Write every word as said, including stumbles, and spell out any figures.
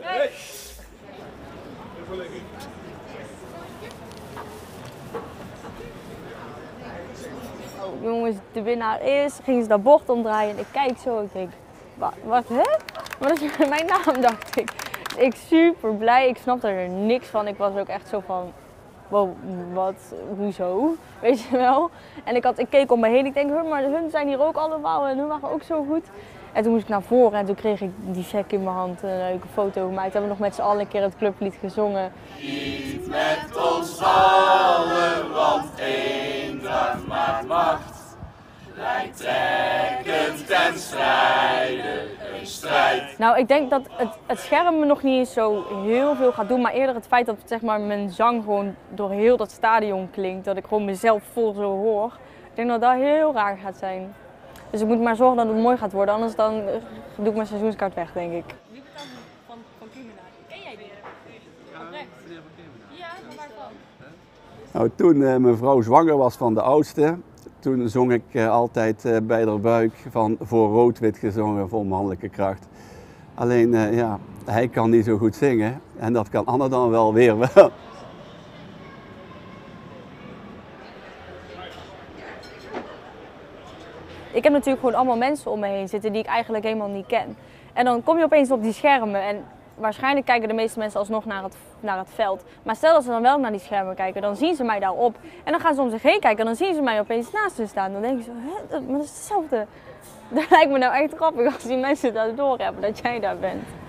Hey. Jongens, de winnaar is, gingen ze dat bocht omdraaien en ik kijk zo en ik denk, wat, wat hè? Wat is mijn naam, dacht ik. Ik super blij, ik snapte er niks van. Ik was ook echt zo van, wow, wat, hoezo? Weet je wel? En ik, had, ik keek om me heen, ik denk, maar hun zijn hier ook allemaal en hun waren ook zo goed. En toen moest ik naar voren en toen kreeg ik die check in mijn hand en een leuke foto gemaakt. Toen hebben we nog met z'n allen een keer het clublied gezongen. Niet met ons allen, want eendracht maakt macht. Wij trekken ten strijden een strijd. Nou, ik denk dat het, het scherm me nog niet eens zo heel veel gaat doen. Maar eerder het feit dat zeg maar, mijn zang gewoon door heel dat stadion klinkt. Dat ik gewoon mezelf vol zo hoor. Ik denk dat dat heel raar gaat zijn. Dus ik moet maar zorgen dat het mooi gaat worden, anders dan doe ik mijn seizoenskaart weg, denk ik. Wie betaalt van van Kemenaar? Ken jij die? Oprecht? Ja, van waarvan? Nou, toen uh, mijn vrouw zwanger was van de oudste, toen zong ik uh, altijd uh, bij haar buik van voor rood-wit gezongen, vol mannelijke kracht. Alleen, uh, ja, hij kan niet zo goed zingen en dat kan Anna dan wel weer wel. Ik heb natuurlijk gewoon allemaal mensen om me heen zitten die ik eigenlijk helemaal niet ken. En dan kom je opeens op die schermen en waarschijnlijk kijken de meeste mensen alsnog naar het, naar het veld. Maar stel dat ze dan wel naar die schermen kijken, dan zien ze mij daarop. En dan gaan ze om zich heen kijken en dan zien ze mij opeens naast hun staan. Dan denk je zo, hè, maar dat is hetzelfde. Dat lijkt me nou echt grappig als die mensen dat doorhebben, dat jij daar bent.